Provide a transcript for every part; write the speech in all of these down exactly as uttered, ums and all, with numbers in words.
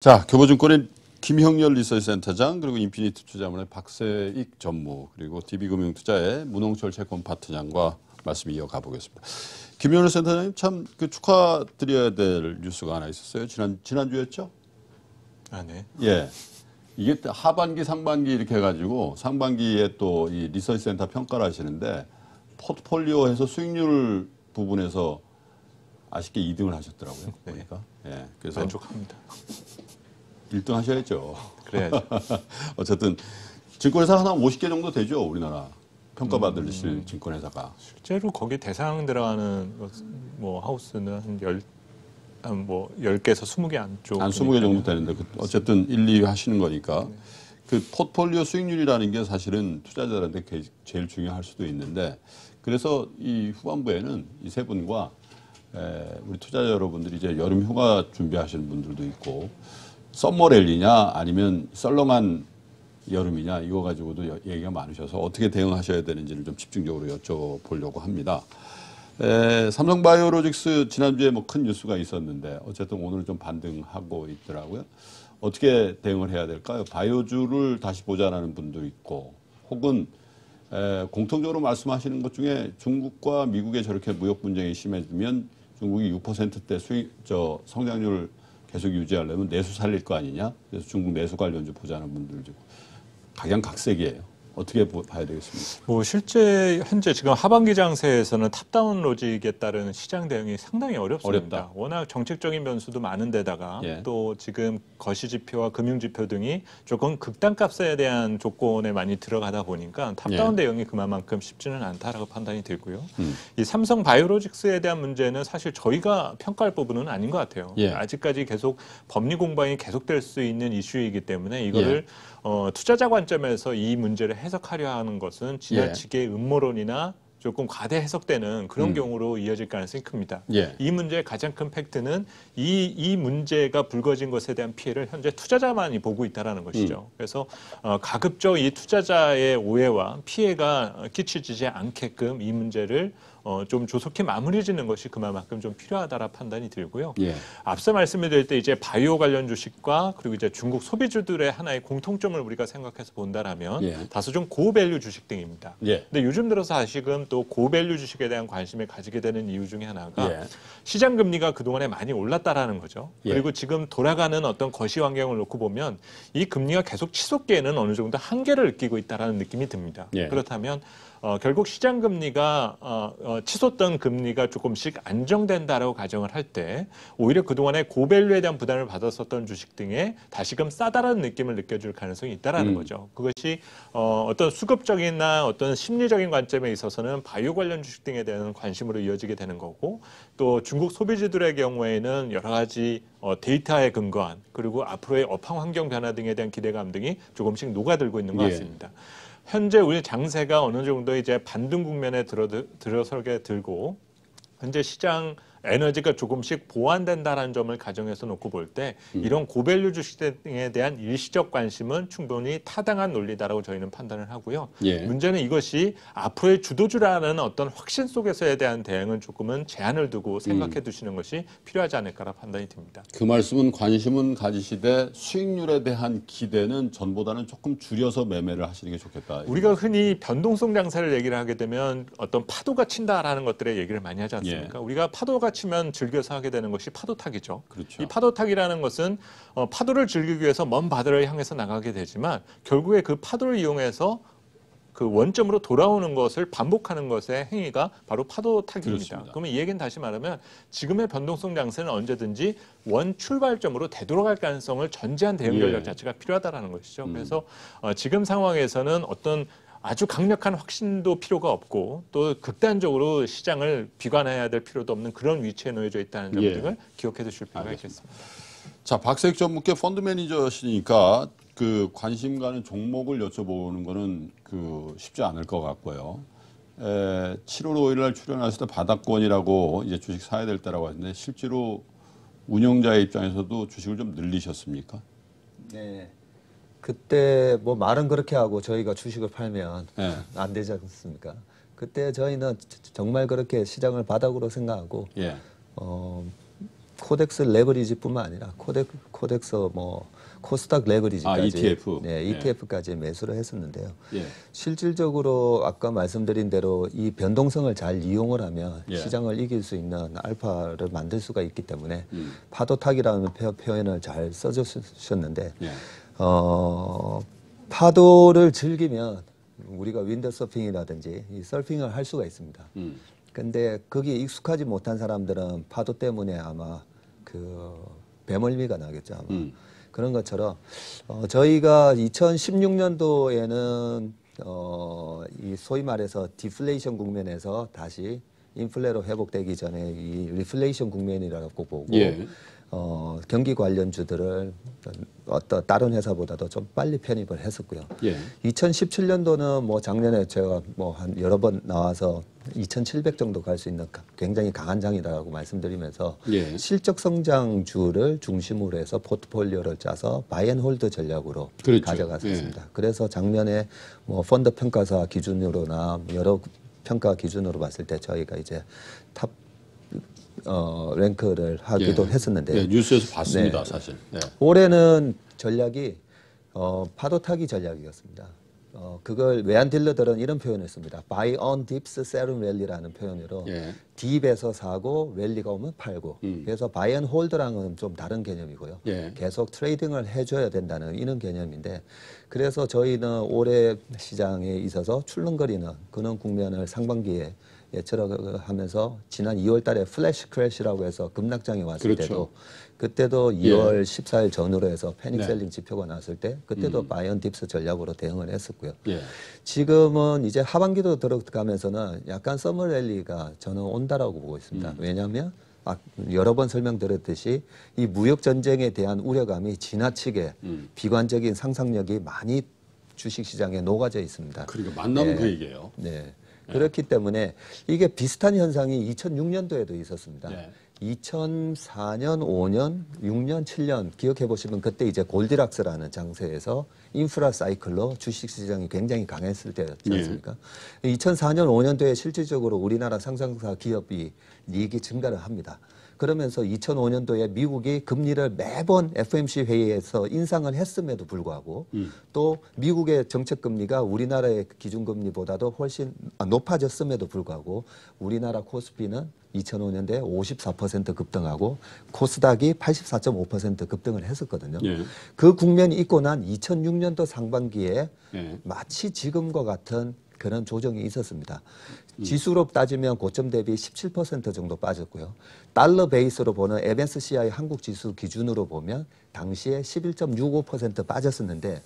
자, 교보증권의 김형렬 리서치센터장, 그리고 인피니트 투자문의 박세익 전무, 그리고 디비금융투자의 문홍철 채권 파트장과 말씀 이어가 보겠습니다. 김형렬 센터장님, 참 그 축하드려야 될 뉴스가 하나 있었어요. 지난 지난주였죠? 아, 네. 예. 이게 하반기, 상반기 이렇게 해가지고 상반기에 또 이 리서치센터 평가를 하시는데 포트폴리오에서 수익률 부분에서 아쉽게 이 등을 하셨더라고요. 네. 보니까. 예. 그래서 만족합니다. 일 등 하셔야죠. 그래야죠. 어쨌든 증권회사 하나 오십 개 정도 되죠, 우리나라. 평가받으실 음, 증권회사가. 실제로 거기 대상 들어가는 뭐 하우스는 한 열 한 뭐 열 개에서 스무 개 안쪽. 한 스무 개 정도 되는데 그 어쨌든 일, 이 위 하시는 거니까. 네. 그 포트폴리오 수익률이라는 게 사실은 투자자들한테 제일 중요할 수도 있는데, 그래서 이 후반부에는 이 세 분과 에, 우리 투자자 여러분들이 이제 여름 휴가 준비하시는 분들도 있고, 썸머 랠리냐 아니면 썰렁한 여름이냐 이거 가지고도 얘기가 많으셔서 어떻게 대응하셔야 되는지를 좀 집중적으로 여쭤보려고 합니다. 에, 삼성바이오로직스 지난주에 뭐 큰 뉴스가 있었는데 어쨌든 오늘 좀 반등하고 있더라고요. 어떻게 대응을 해야 될까요? 바이오주를 다시 보자라는 분도 있고, 혹은 에, 공통적으로 말씀하시는 것 중에 중국과 미국의 저렇게 무역 분쟁이 심해지면 중국이 육 퍼센트대 수익, 저 성장률 계속 유지하려면 내수 살릴 거 아니냐? 그래서 중국 내수 관련주 보자는 분들도 있고. 각양각색이에요. 어떻게 봐야 되겠습니까? 뭐 실제 현재 지금 하반기 장세에서는 탑다운 로직에 따른 시장 대응이 상당히 어렵습니다. 어렵다. 워낙 정책적인 변수도 많은 데다가 예. 또 지금 거시지표와 금융지표 등이 조금 극단값에 대한 조건에 많이 들어가다 보니까 탑다운 예. 대응이 그만큼 쉽지는 않다라고 판단이 되고요. 음. 이 삼성 바이오로직스에 대한 문제는 사실 저희가 평가할 부분은 아닌 것 같아요. 예. 아직까지 계속 법리 공방이 계속될 수 있는 이슈이기 때문에 이거를 예. 어, 투자자 관점에서 이 문제를 해석하려 하는 것은 지나치게 예. 음모론이나 조금 과대 해석되는 그런 음. 경우로 이어질 가능성이 큽니다. 예. 이 문제의 가장 큰 팩트는 이, 이 문제가 불거진 것에 대한 피해를 현재 투자자만이 보고 있다는 것이죠. 음. 그래서 어, 가급적 이 투자자의 오해와 피해가 끼치지 않게끔 이 문제를 어, 좀 조속히 마무리 짓는 것이 그만큼 좀 필요하다라 판단이 들고요. 예. 앞서 말씀이 드릴 때 이제 바이오 관련 주식과 그리고 이제 중국 소비주들의 하나의 공통점을 우리가 생각해서 본다라면 예. 다소 좀 고밸류 주식 등입니다. 예. 근데 요즘 들어서 다시금 또 고밸류 주식에 대한 관심을 가지게 되는 이유 중에 하나가 예. 시장 금리가 그동안에 많이 올랐다라는 거죠. 예. 그리고 지금 돌아가는 어떤 거시 환경을 놓고 보면 이 금리가 계속 치솟기에는 어느 정도 한계를 느끼고 있다라는 느낌이 듭니다. 예. 그렇다면 어, 결국 시장 금리가 어, 어, 치솟던 금리가 조금씩 안정된다라고 가정을 할 때 오히려 그동안에 고밸류에 대한 부담을 받았었던 주식 등에 다시금 싸다라는 느낌을 느껴줄 가능성이 있다라는 음. 거죠. 그것이 어, 어떤 수급적이나 어떤 심리적인 관점에 있어서는 바이오 관련 주식 등에 대한 관심으로 이어지게 되는 거고, 또 중국 소비주들의 경우에는 여러 가지 어, 데이터에 근거한 그리고 앞으로의 업황 환경 변화 등에 대한 기대감 등이 조금씩 녹아들고 있는 것 같습니다. 예. 현재 우리 장세가 어느 정도 이제 반등 국면에 들어, 들어서게 들고, 현재 시장 에너지가 조금씩 보완된다라는 점을 가정해서 놓고 볼 때 음. 이런 고밸류 주식 등에 대한 일시적 관심은 충분히 타당한 논리다라고 저희는 판단을 하고요. 예. 문제는 이것이 앞으로의 주도주라는 어떤 확신 속에서에 대한 대응은 조금은 제한을 두고 생각해 두시는 음. 것이 필요하지 않을까라 판단이 듭니다. 그 말씀은 관심은 가지시되 수익률에 대한 기대는 전보다는 조금 줄여서 매매를 하시는 게 좋겠다. 우리가 흔히 변동성 장세를 얘기를 하게 되면 어떤 파도가 친다라는 것들의 얘기를 많이 하지 않습니까? 예. 우리가 파도가 치면 즐겨서 하게 되는 것이 파도 타기죠. 그렇죠. 이 파도 타기라는 것은 어, 파도를 즐기기 위해서 먼 바다를 향해서 나가게 되지만 결국에 그 파도를 이용해서 그 원점으로 돌아오는 것을 반복하는 것의 행위가 바로 파도 타기입니다. 그렇습니다. 그러면 이 얘기는 다시 말하면 지금의 변동성 장세는 언제든지 원 출발점으로 되돌아갈 가능성을 전제한 대응 전략 예. 자체가 필요하다라는 것이죠. 음. 그래서 어, 지금 상황에서는 어떤 아주 강력한 확신도 필요가 없고, 또 극단적으로 시장을 비관해야 될 필요도 없는 그런 위치에 놓여져 있다는 점 예. 등을 기억해 두실 필요가 알겠습니다. 있겠습니다. 자, 박세익 전무께 펀드 매니저시니까 그 관심 가는 종목을 여쭤보는 거는 그 쉽지 않을 것 같고요. 에, 칠월 오일 날 출연하실 때 바닥권이라고 이제 주식 사야 될 때라고 하는데 실제로 운영자의 입장에서도 주식을 좀 늘리셨습니까? 네. 그때 뭐 말은 그렇게 하고 저희가 주식을 팔면 네. 안 되지 않습니까? 그때 저희는 정말 그렇게 시장을 바닥으로 생각하고 예. 어, 코덱스 레버리지뿐만 아니라 코덱, 코덱스 뭐 코스닥 레버리지까지, 아, 이티에프. 네, 이티에프까지 예. 매수를 했었는데요. 예. 실질적으로 아까 말씀드린 대로 이 변동성을 잘 이용을 하면 예. 시장을 이길 수 있는 알파를 만들 수가 있기 때문에 음. 파도타기라는 표현을 잘 써주셨는데 예. 어, 파도를 즐기면 우리가 윈드서핑이라든지 이 서핑을 할 수가 있습니다. 음. 근데 거기에 익숙하지 못한 사람들은 파도 때문에 아마 그 배멀미가 나겠죠. 아마. 음. 그런 것처럼 어, 저희가 이천십육 년도에는 어, 이 소위 말해서 디플레이션 국면에서 다시 인플레로 회복되기 전에 이 리플레이션 국면이라고 보고 예. 어, 경기 관련주들을 어떤 다른 회사보다도 좀 빨리 편입을 했었고요. 예. 이천십칠 년도는 뭐 작년에 제가 뭐 한 여러 번 나와서 이천칠백 정도 갈 수 있는 굉장히 강한 장이라고 말씀드리면서 예. 실적 성장주를 중심으로 해서 포트폴리오를 짜서 바이앤홀드 전략으로 그렇죠. 가져갔었습니다. 예. 그래서 작년에 뭐 펀드 평가사 기준으로나 여러 평가 기준으로 봤을 때 저희가 이제 탑 어, 랭크를 하기도 예. 했었는데 예, 뉴스에서 봤습니다. 네. 사실 예. 올해는 전략이 어, 파도 타기 전략이었습니다. 어, 그걸 외환 딜러들은 이런 표현을 했습니다. Buy on dips, sell on rally라는 표현으로 예. 딥에서 사고 랠리가 오면 팔고 음. 그래서 buy and hold랑은 좀 다른 개념이고요. 예. 계속 트레이딩을 해줘야 된다는 이런 개념인데 그래서 저희는 올해 시장에 있어서 출렁거리는 그런 국면을 상반기에 예측하면서 지난 이월 달에 플래시 크래시라고 해서 급락장이 왔을 그렇죠. 때도 그때도 이월 예. 십사 일 전후로 해서 패닉셀링 네. 지표가 나왔을 때 그때도 음. 바이언 딥스 전략으로 대응을 했었고요. 예. 지금은 이제 하반기도 들어가면서는 약간 서머 랠리가 저는 온다라고 보고 있습니다. 음. 왜냐하면 여러 번 설명드렸듯이 이 무역 전쟁에 대한 우려감이 지나치게 음. 비관적인 상상력이 많이 주식시장에 녹아져 있습니다. 그러니까 만나면 네. 그 얘기예요. 네. 그렇기 때문에 이게 비슷한 현상이 이천육 년도에도 있었습니다. 네. 이천사 년, 오 년, 육 년, 칠 년 기억해보시면 그때 이제 골디락스라는 장세에서 인프라 사이클로 주식시장이 굉장히 강했을 때였지 않습니까? 네. 이천사 년, 오 년도에 실질적으로 우리나라 상장사 기업이 이익이 증가를 합니다. 그러면서 이천오 년도에 미국이 금리를 매번 에프오엠씨 회의에서 인상을 했음에도 불구하고 음. 또 미국의 정책금리가 우리나라의 기준금리보다도 훨씬 높아졌음에도 불구하고 우리나라 코스피는 이천오 년도에 오십사 퍼센트 급등하고 코스닥이 팔십사 점 오 퍼센트 급등을 했었거든요. 예. 그 국면이 있고 난 이천육 년도 상반기에 예. 마치 지금과 같은 그런 조정이 있었습니다. 지수로 따지면 고점 대비 십칠 퍼센트 정도 빠졌고요. 달러 베이스로 보는 엠에스씨아이 한국 지수 기준으로 보면 당시에 십일 점 육오 퍼센트 빠졌었는데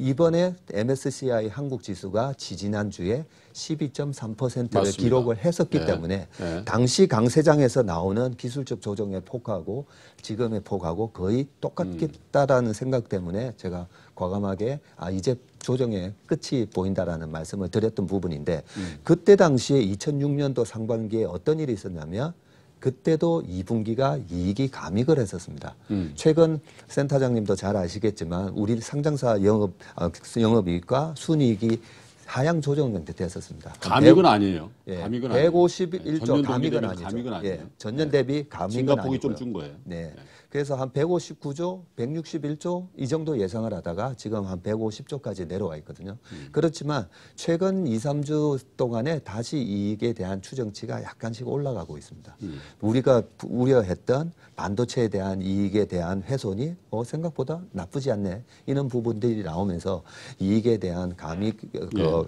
이번에 엠에스씨아이 한국 지수가 지지난주에 십이 점 삼 퍼센트를 맞습니다. 기록을 했었기 네. 때문에 네. 당시 강세장에서 나오는 기술적 조정의 폭하고 지금의 폭하고 거의 똑같겠다라는 음. 생각 때문에 제가 과감하게 아 이제 조정의 끝이 보인다라는 말씀을 드렸던 부분인데 음. 그때 당시에 이천육 년도 상반기에 어떤 일이 있었냐면 그때도 이 분기가 이익이 감익을 했었습니다. 음. 최근 센터장님도 잘 아시겠지만 우리 상장사 영업, 아, 영업이익과 순이익이 하향 조정된 데 됐었습니다. 감익은 아니에요. 예, 감익은 백오십일 조 아니에요. 감익은 아니죠. 감익은 아니에요. 예, 전년 대비 감익은 아니고요. 증가폭이 좀 준 거예요. 네. 네. 그래서 한 백오십구 조, 백육십일 조 이 정도 예상을 하다가 지금 한 백오십 조까지 내려와 있거든요. 음. 그렇지만 최근 이, 삼 주 동안에 다시 이익에 대한 추정치가 약간씩 올라가고 있습니다. 음. 우리가 우려했던 반도체에 대한 이익에 대한 훼손이 어, 생각보다 나쁘지 않네. 이런 부분들이 나오면서 이익에 대한 감익, 그, 예.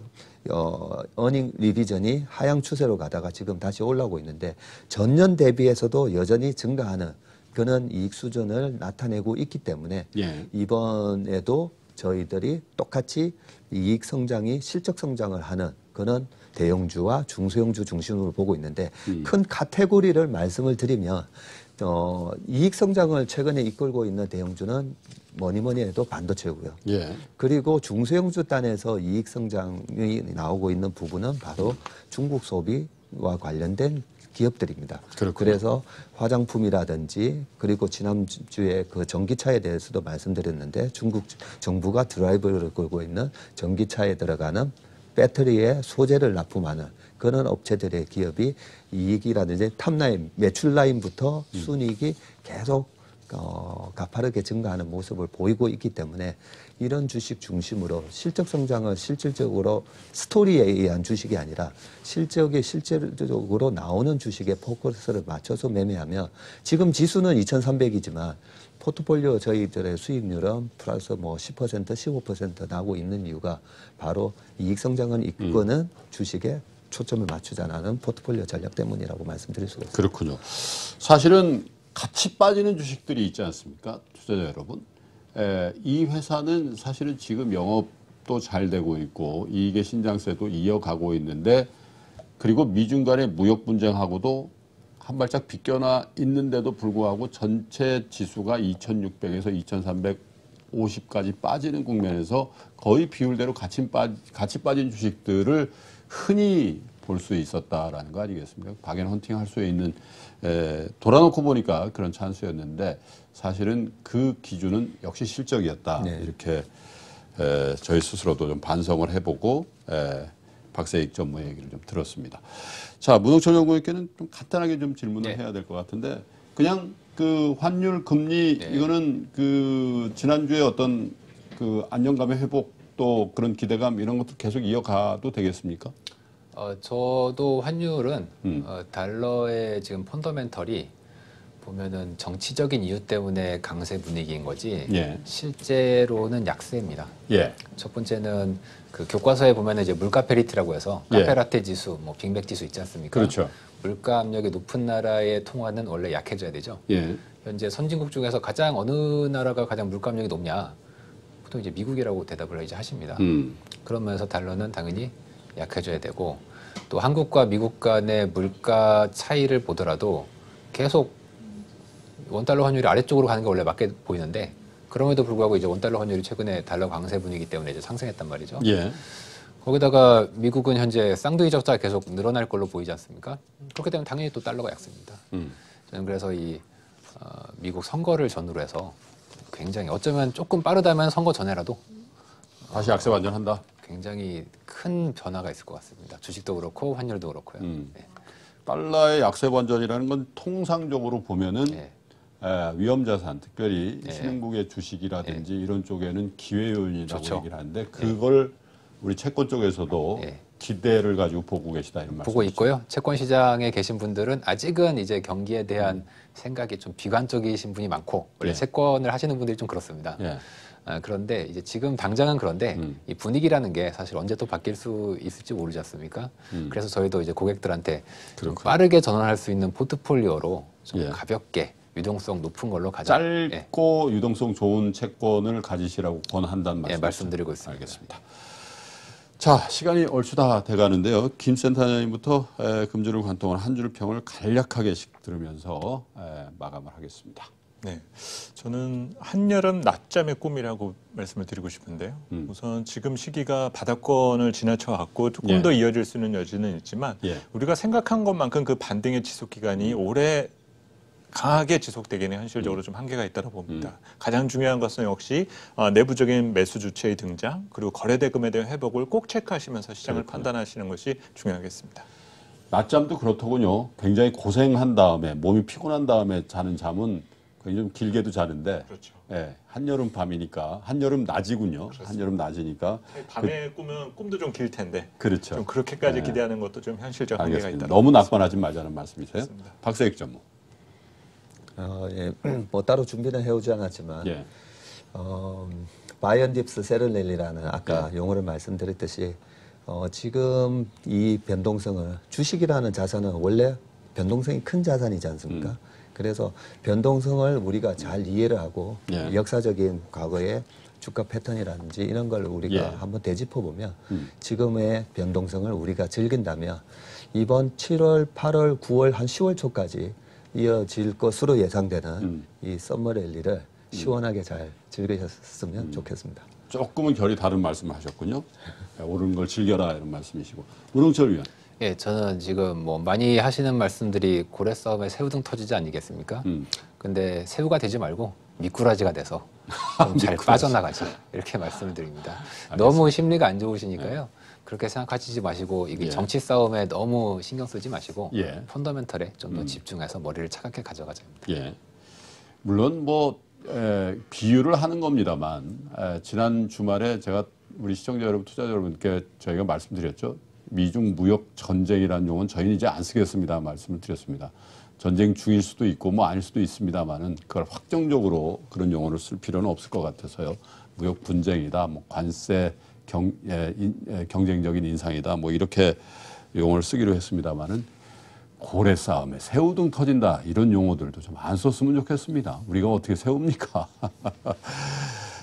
어, 어닝 리비전이 하향 추세로 가다가 지금 다시 올라오고 있는데 전년 대비해서도 여전히 증가하는 그는 이익 수준을 나타내고 있기 때문에 예. 이번에도 저희들이 똑같이 이익 성장이 실적 성장을 하는 그는 대형주와 중소형주 중심으로 보고 있는데 음. 큰 카테고리를 말씀을 드리면 어, 이익 성장을 최근에 이끌고 있는 대형주는 뭐니뭐니 해도 반도체고요. 예. 그리고 중소형주 단에서 이익 성장이 나오고 있는 부분은 바로 중국 소비와 관련된 기업들입니다. 그렇군요. 그래서 화장품이라든지 그리고 지난주에 그 전기차에 대해서도 말씀드렸는데 중국 정부가 드라이브를 걸고 있는 전기차에 들어가는 배터리의 소재를 납품하는 그런 업체들의 기업이 이익이라든지 탑라인, 매출 라인부터 순이익이 계속 어, 가파르게 증가하는 모습을 보이고 있기 때문에 이런 주식 중심으로 실적 성장을 실질적으로 스토리에 의한 주식이 아니라 실적이 실질적으로 나오는 주식에 포커스를 맞춰서 매매하면 지금 지수는 이천삼백이지만 포트폴리오 저희들의 수익률은 플러스 뭐 십 퍼센트, 십오 퍼센트 나고 있는 이유가 바로 이익 성장은 이끄는 음. 주식에 초점을 맞추자는 포트폴리오 전략 때문이라고 말씀드릴 수가 있습니다. 그렇군요. 사실은 같이 빠지는 주식들이 있지 않습니까? 투자자 여러분. 에, 이 회사는 사실은 지금 영업도 잘 되고 있고 이익의 신장세도 이어가고 있는데 그리고 미중 간의 무역 분쟁하고도 한 발짝 비껴나 있는데도 불구하고 전체 지수가 이천육백에서 이천삼백오십까지 빠지는 국면에서 거의 비율대로 같이, 빠, 같이 빠진 주식들을 흔히 볼 수 있었다라는 거 아니겠습니까? 박앤헌팅 할 수 있는 에, 돌아놓고 보니까 그런 찬스였는데 사실은 그 기준은 역시 실적이었다. 네. 이렇게 에, 저희 스스로도 좀 반성을 해보고 에, 박세익 전무의 얘기를 좀 들었습니다. 자, 문홍철 연구원께는 좀 간단하게 좀 질문을 네. 해야 될 것 같은데 그냥 그 환율 금리 네. 이거는 그 지난주에 어떤 그 안정감의 회복 또 그런 기대감 이런 것도 계속 이어가도 되겠습니까? 어, 저도 환율은 음. 어, 달러의 지금 펀더멘털이 보면은 정치적인 이유 때문에 강세 분위기인 거지 예. 실제로는 약세입니다. 예. 첫 번째는 그 교과서에 보면은 이제 물가 페리티라고 해서 카페라테 예. 지수, 뭐 빅맥 지수 있지 않습니까? 그렇죠. 물가 압력이 높은 나라의 통화는 원래 약해져야 되죠. 예. 현재 선진국 중에서 가장 어느 나라가 가장 물가 압력이 높냐? 보통 이제 미국이라고 대답을 이제 하십니다. 음. 그러면서 달러는 당연히 약해져야 되고 또 한국과 미국 간의 물가 차이를 보더라도 계속 원달러 환율이 아래쪽으로 가는 게 원래 맞게 보이는데 그럼에도 불구하고 이제 원달러 환율이 최근에 달러 강세 분위기 때문에 이제 상승했단 말이죠. 예. 거기다가 미국은 현재 쌍둥이 적자가 계속 늘어날 걸로 보이지 않습니까? 그렇게 되면 당연히 또 달러가 약세입니다. 음. 저는 그래서 이 어, 미국 선거를 전후로 해서 굉장히 어쩌면 조금 빠르다면 선거 전에라도 다시 약세 반전한다. 굉장히 큰 변화가 있을 것 같습니다. 주식도 그렇고 환율도 그렇고요. 음. 네. 달러의 약세 반전이라는 건 통상적으로 보면은 네. 에, 위험자산, 특별히 네. 신흥국의 주식이라든지 네. 이런 쪽에는 기회 요인이라고 좋죠. 얘기를 하는데 그걸 네. 우리 채권 쪽에서도 네. 기대를 가지고 보고 계시다 이런 말씀이시죠. 보고 있고요. 채권 시장에 계신 분들은 아직은 이제 경기에 대한 음. 생각이 좀 비관적이신 분이 많고 원래 네. 채권을 하시는 분들이 좀 그렇습니다. 네. 아, 그런데 이제 지금 당장은 그런데 음. 이 분위기라는 게 사실 언제 또 바뀔 수 있을지 모르지 않습니까? 음. 그래서 저희도 이제 고객들한테 좀 빠르게 전환할 수 있는 포트폴리오로 좀 예. 가볍게 유동성 높은 걸로 가자. 짧고 예. 유동성 좋은 채권을 가지시라고 권한다는 말씀. 예, 말씀드리고 있습니다. 알겠습니다. 자, 시간이 얼추 다 돼가는데요. 김 센터장님부터 에, 금주를 관통한 한 줄 평을 간략하게 들으면서 에, 마감을 하겠습니다. 네, 저는 한여름 낮잠의 꿈이라고 말씀을 드리고 싶은데요. 음. 우선 지금 시기가 바닥권을 지나쳐 왔고 조금 예. 더 이어질 수 있는 여지는 있지만 예. 우리가 생각한 것만큼 그 반등의 지속기간이 오래 강하게 지속되기는 현실적으로 음. 좀 한계가 있다고 봅니다. 음. 가장 중요한 것은 역시 내부적인 매수 주체의 등장 그리고 거래대금에 대한 회복을 꼭 체크하시면서 시장을 그렇군요. 판단하시는 것이 중요하겠습니다. 낮잠도 그렇더군요. 굉장히 고생한 다음에 몸이 피곤한 다음에 자는 잠은 굉장히 좀 길게도 자는데 그렇죠. 예, 한여름 밤이니까 한여름 낮이군요. 그렇습니다. 한여름 낮이니까 밤에 그, 꾸면 꿈도 좀 길 텐데 그렇죠. 좀 그렇게까지 예. 기대하는 것도 좀 현실적 알겠습니다. 한계가 있다. 너무 낙관하지 말자는 말씀이세요? 그렇습니다. 박세익 전무. 어, 예, 뭐 따로 준비는 해오지 않았지만 예. 어, 바이언딥스 세르넬이라는 아까 예. 용어를 말씀드렸듯이 어, 지금 이 변동성을 주식이라는 자산은 원래 변동성이 큰 자산이지 않습니까? 음. 그래서 변동성을 우리가 잘 이해를 하고 예. 역사적인 과거의 주가 패턴이라든지 이런 걸 우리가 예. 한번 되짚어보면 음. 지금의 변동성을 우리가 즐긴다면 이번 칠월, 팔월, 구월, 한 시월 초까지 이어질 것으로 예상되는 음. 이 썸머 랠리를 시원하게 잘 즐기셨으면 음. 좋겠습니다. 조금은 결이 다른 말씀을 하셨군요. 오른 걸 즐겨라 이런 말씀이시고. 문홍철 위원. 예, 저는 지금 뭐 많이 하시는 말씀들이 고래 싸움에 새우등 터지지 아니겠습니까? 음. 근데 새우가 되지 말고 미꾸라지가 돼서 좀 잘 미꾸라지. 빠져나가자 이렇게 말씀을 드립니다. 알겠습니다. 너무 심리가 안 좋으시니까요. 네. 그렇게 생각하시지 마시고 이게 예. 정치 싸움에 너무 신경 쓰지 마시고 예. 펀더멘털에 좀 더 음. 집중해서 머리를 차갑게 가져가자. 예. 물론 뭐 에, 비유를 하는 겁니다만 에, 지난 주말에 제가 우리 시청자 여러분, 투자자 여러분께 저희가 말씀드렸죠. 미중 무역 전쟁이라는 용어는 저희는 이제 안 쓰겠습니다. 말씀을 드렸습니다. 전쟁 중일 수도 있고 뭐 아닐 수도 있습니다만은 그걸 확정적으로 그런 용어를 쓸 필요는 없을 것 같아서요. 무역 분쟁이다, 뭐 관세 경, 예, 인, 예, 경쟁적인 인상이다, 뭐 이렇게 용어를 쓰기로 했습니다만은 고래 싸움에 새우등 터진다 이런 용어들도 좀 안 썼으면 좋겠습니다. 우리가 어떻게 세웁니까?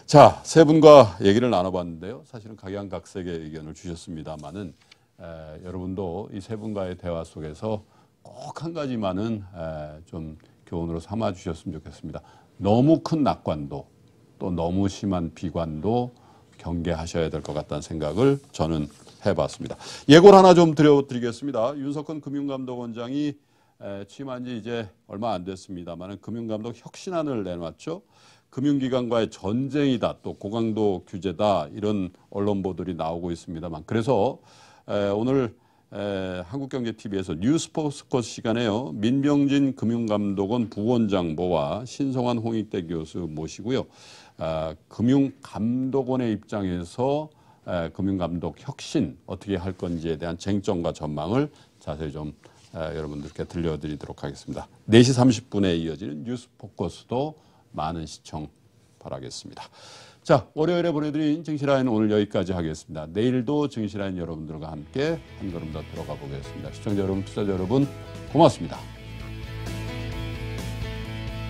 자, 세 분과 얘기를 나눠봤는데요. 사실은 각양각색의 의견을 주셨습니다만은 에, 여러분도 이 세 분과의 대화 속에서 꼭 한 가지만은 에, 좀 교훈으로 삼아 주셨으면 좋겠습니다. 너무 큰 낙관도 또 너무 심한 비관도 경계하셔야 될 것 같다는 생각을 저는 해봤습니다. 예고를 하나 좀 드려드리겠습니다. 윤석헌 금융감독원장이 취임한 지 이제 얼마 안 됐습니다만 금융감독 혁신안을 내놨죠. 금융기관과의 전쟁이다, 또 고강도 규제다 이런 언론 보도들이 나오고 있습니다만 그래서 오늘 한국경제티비에서 뉴스포스코 시간에요. 민병진 금융감독원 부원장보와 신성환 홍익대 교수 모시고요. 아, 금융감독원의 입장에서 에, 금융감독 혁신 어떻게 할 건지에 대한 쟁점과 전망을 자세히 좀 에, 여러분들께 들려드리도록 하겠습니다. 네 시 삼십 분에 이어지는 뉴스포커스도 많은 시청 바라겠습니다. 자, 월요일에 보내드린 증시라인 오늘 여기까지 하겠습니다. 내일도 증시라인 여러분들과 함께 한 걸음 더 들어가 보겠습니다. 시청자 여러분, 투자자 여러분 고맙습니다.